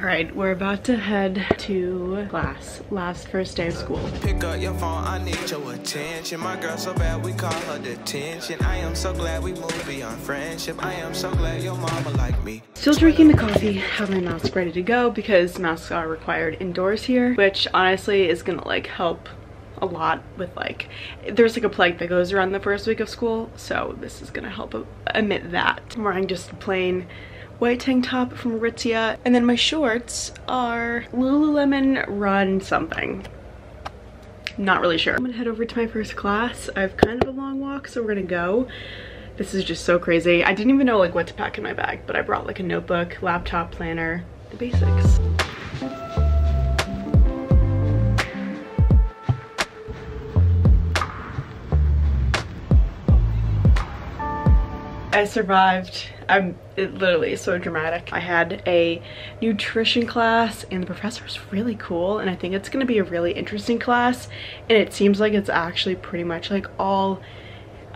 All right, we're about to head to class. Last first day of school. Pick up your phone, I need your attention. My girl so bad, we call her detention. I am so glad we moved beyond friendship. I am so glad your mama liked me. Still drinking the coffee, have my mask ready to go because masks are required indoors here, which honestly is gonna like help a lot with like, there's like a plague that goes around the first week of school, so this is gonna help amid that. I'm wearing just a plain white tank top from Ritzia, and then my shorts are Lululemon Run something. I'm not really sure. I'm gonna head over to my first class. I have kind of a long walk, so we're gonna go. This is just so crazy. I didn't even know like what to pack in my bag, but I brought like a notebook, laptop, planner, the basics. I survived. It literally is so dramatic. I had a nutrition class and the professor's really cool, and I think it's gonna be a really interesting class, and it seems like it's actually pretty much like all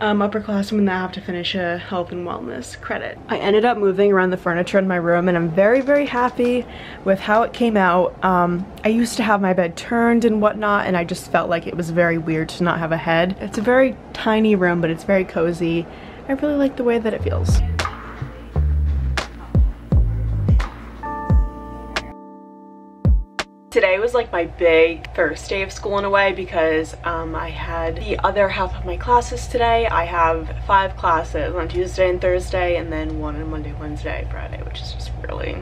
upperclassmen that have to finish a health and wellness credit. I ended up moving around the furniture in my room, and I'm very, very happy with how it came out. I used to have my bed turned and whatnot, and I just felt like it was very weird to not have a head. It's a very tiny room, but it's very cozy. I really like the way that it feels. Today was like my big first day of school in a way because I had the other half of my classes today. I have 5 classes on Tuesday and Thursday, and then one on Monday, Wednesday, Friday, which is just really,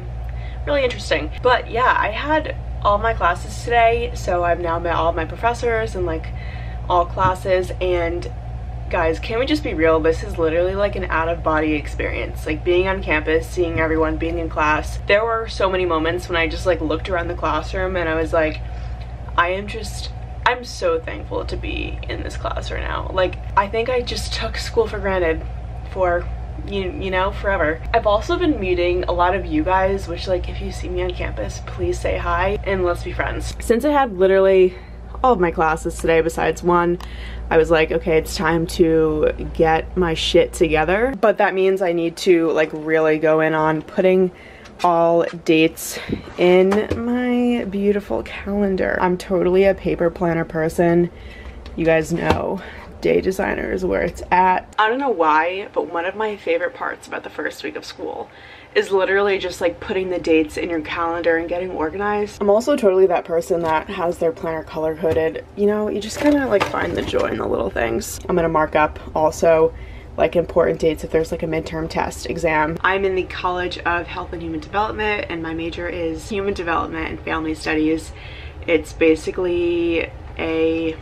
really interesting. But yeah, I had all my classes today, so I've now met all my professors and like all classes. And guys, can we just be real? This is literally like an out-of-body experience. Like being on campus, seeing everyone, being in class. There were so many moments when I just like looked around the classroom and I was like, I'm so thankful to be in this class right now. Like, I think I just took school for granted for, you know, forever. I've also been meeting a lot of you guys, which like, if you see me on campus, please say hi and let's be friends. Since I had literally all of my classes today besides one, I was like, okay, it's time to get my shit together. But that means I need to like really go in on putting all dates in my beautiful calendar. I'm totally a paper planner person. You guys know Day Designer is where it's at. I don't know why, but one of my favorite parts about the first week of school is literally just like putting the dates in your calendar and getting organized. I'm also totally that person that has their planner color coded. You know, you just kind of like find the joy in the little things. I'm gonna mark up also like important dates if there's like a midterm test exam. I'm in the College of Health and Human Development, and my major is Human Development and Family Studies. It's basically a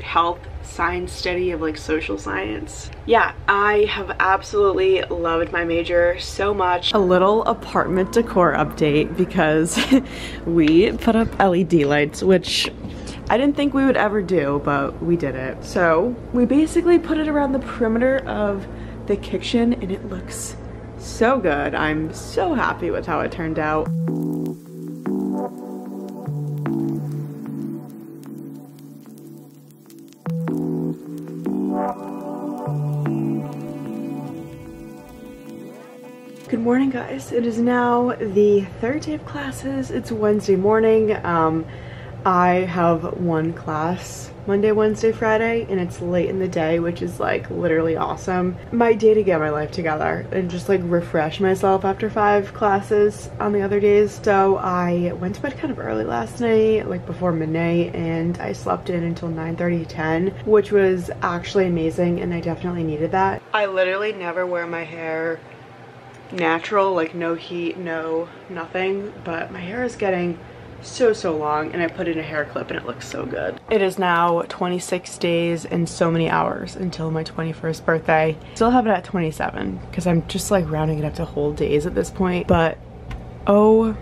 health science study of like social science. Yeah, I have absolutely loved my major so much. A little apartment decor update because we put up LED lights, which I didn't think we would ever do, but we did it. So we basically put it around the perimeter of the kitchen, and it looks so good. I'm so happy with how it turned out. Good morning, guys. It is now the third day of classes. It's Wednesday morning. I have one class Monday, Wednesday, Friday, and it's late in the day, which is like literally awesome. My day to get my life together and just like refresh myself after 5 classes on the other days. So I went to bed kind of early last night, like before midnight, and I slept in until 9:30, 10, which was actually amazing, and I definitely needed that. I literally never wear my hair natural, like no heat, no nothing, but my hair is getting so long, and I put in a hair clip and it looks so good. It is now 26 days and so many hours until my 21st birthday. Still have it at 27 because I'm just like rounding it up to whole days at this point, but oh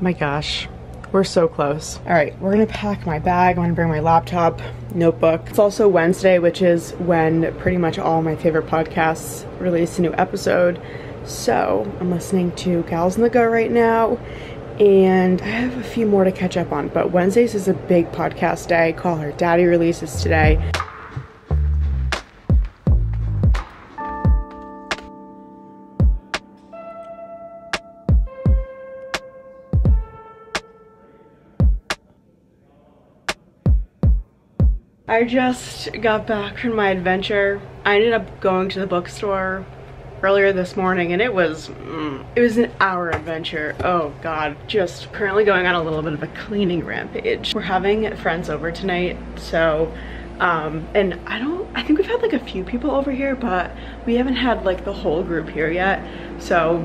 my gosh, we're so close. All right, we're gonna pack my bag. I'm gonna bring my laptop, notebook. It's also Wednesday, which is when pretty much all my favorite podcasts release a new episode. So I'm listening to Gals in the Go right now, and I have a few more to catch up on, but Wednesdays is a big podcast day. Call Her Daddy releases today. I just got back from my adventure. I ended up going to the bookstore earlier this morning, and it was an hour adventure. Oh god, just currently going on a little bit of a cleaning rampage. We're having friends over tonight, so and I think we've had like a few people over here, but we haven't had like the whole group here yet, so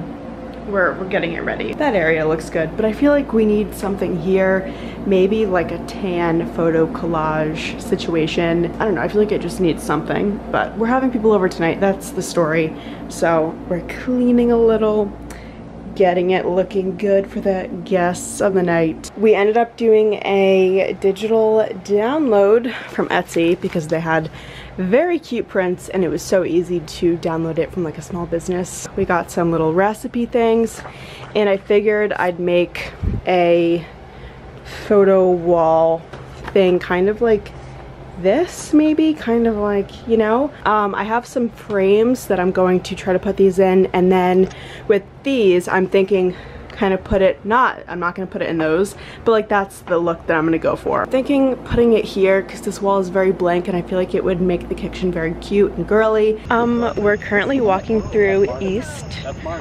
we're getting it ready. That area looks good, but I feel like we need something here, maybe like a tan photo collage situation. I don't know, I feel like it just needs something, but we're having people over tonight, that's the story. So we're cleaning a little, getting it looking good for the guests of the night. We ended up doing a digital download from Etsy because they had very cute prints and it was so easy to download it from like a small business. We got some little recipe things, and I figured I'd make a photo wall thing, kind of like this, maybe, kind of like, you know, I have some frames that I'm going to try to put these in, and then with these I'm thinking kind of put it, I'm not gonna put it in those, but like that's the look that I'm gonna go for. I'm thinking putting it here because this wall is very blank and I feel like it would make the kitchen very cute and girly. We're currently walking through East,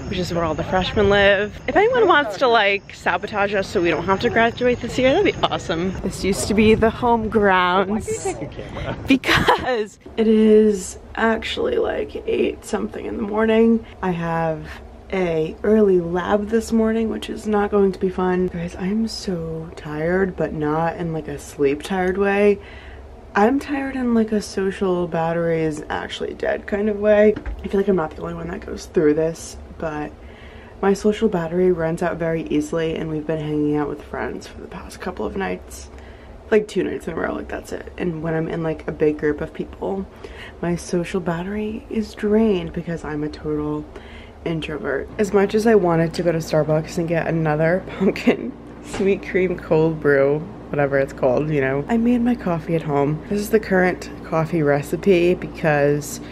which is where all the freshmen live. If anyone wants to like sabotage us so we don't have to graduate this year, that'd be awesome. This used to be the home grounds. Why do you take your camera? Because it is actually like 8-something in the morning. I have a early lab this morning, which is not going to be fun. Guys, I am so tired, but not in like a sleep tired way. I'm tired in like a social battery is actually dead kind of way. I feel like I'm not the only one that goes through this, but my social battery runs out very easily, and we've been hanging out with friends for the past couple of nights, like 2 nights in a row, like that's it. And when I'm in like a big group of people, my social battery is drained because I'm a total introvert. As much as I wanted to go to Starbucks and get another pumpkin sweet cream cold brew, whatever it's called, you know, I made my coffee at home. This is the current coffee recipe because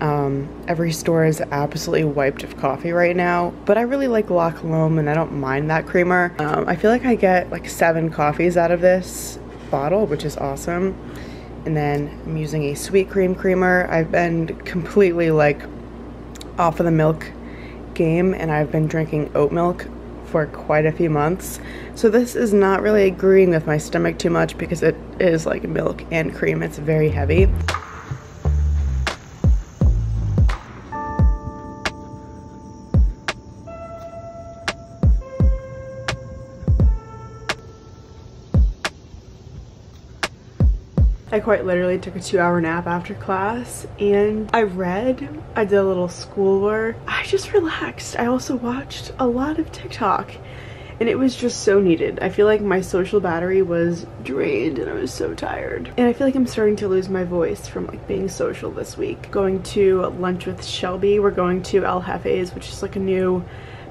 every store is absolutely wiped of coffee right now, but I really like La Colombe and I don't mind that creamer. I feel like I get like 7 coffees out of this bottle, which is awesome. And then I'm using a sweet cream creamer. I've been completely like off of the milk game, and I've been drinking oat milk for quite a few months, so this is not really agreeing with my stomach too much because it is like milk and cream. It's very heavy. I quite literally took a 2-hour nap after class, and I read, I did a little schoolwork, I just relaxed. I also watched a lot of TikTok, and it was just so needed. I feel like my social battery was drained and I was so tired. And I feel like I'm starting to lose my voice from like being social this week. Going to lunch with Shelby, we're going to El Jefe's, which is like a new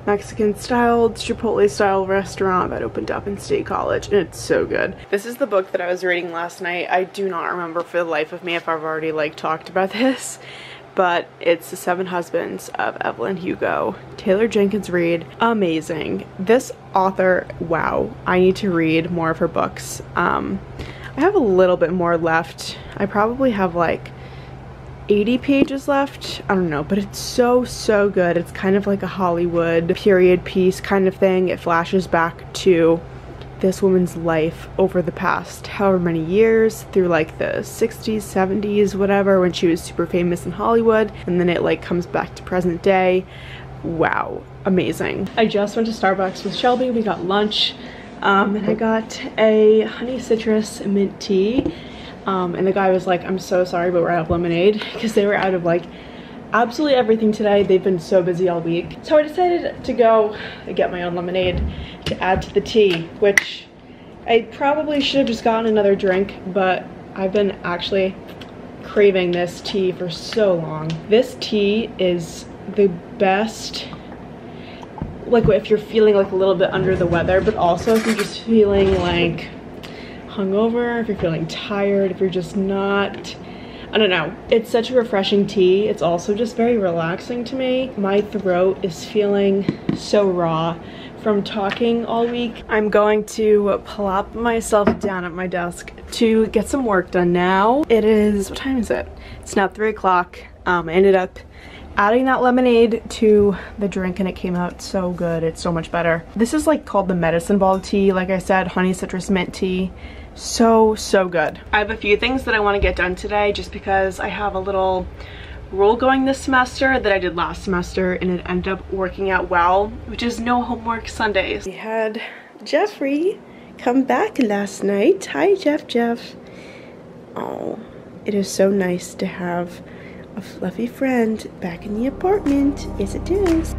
Mexican style, Chipotle style restaurant that opened up in State College, and it's so good. This is the book that I was reading last night. I do not remember for the life of me if I've already like talked about this, but it's The Seven Husbands of Evelyn Hugo, Taylor Jenkins Reid. Amazing. This author, wow, I need to read more of her books. I have a little bit more left. I probably have like 80 pages left, I don't know, but it's so good. It's kind of like a Hollywood period piece kind of thing. It flashes back to this woman's life over the past however many years, through like the 60s, 70s, whatever, when she was super famous in Hollywood, and then it like comes back to present day. Wow, amazing. I just went to Starbucks with Shelby, we got lunch, and I got a honey citrus mint tea. And the guy was like, I'm so sorry, but we're out of lemonade, because they were out of like absolutely everything today. They've been so busy all week. So I decided to go get my own lemonade to add to the tea, which I probably should have just gotten another drink, but I've been actually craving this tea for so long. This tea is the best, like if you're feeling like a little bit under the weather, but also if you're just feeling like hungover, if you're feeling tired, if you're just not, I don't know. It's such a refreshing tea. It's also just very relaxing to me. My throat is feeling so raw from talking all week. I'm going to plop myself down at my desk to get some work done now. It is, what time is it? It's now 3 o'clock. I ended up adding that lemonade to the drink and it came out so good. It's so much better. This is like called the medicine ball tea. Like I said, honey citrus mint tea. So good. I have a few things that I want to get done today just because I have a little rule going this semester that I did last semester and it ended up working out well, which is no homework Sundays. We had Jeffrey come back last night. Hi, Jeff. Oh, it is so nice to have a fluffy friend back in the apartment. Yes, it is.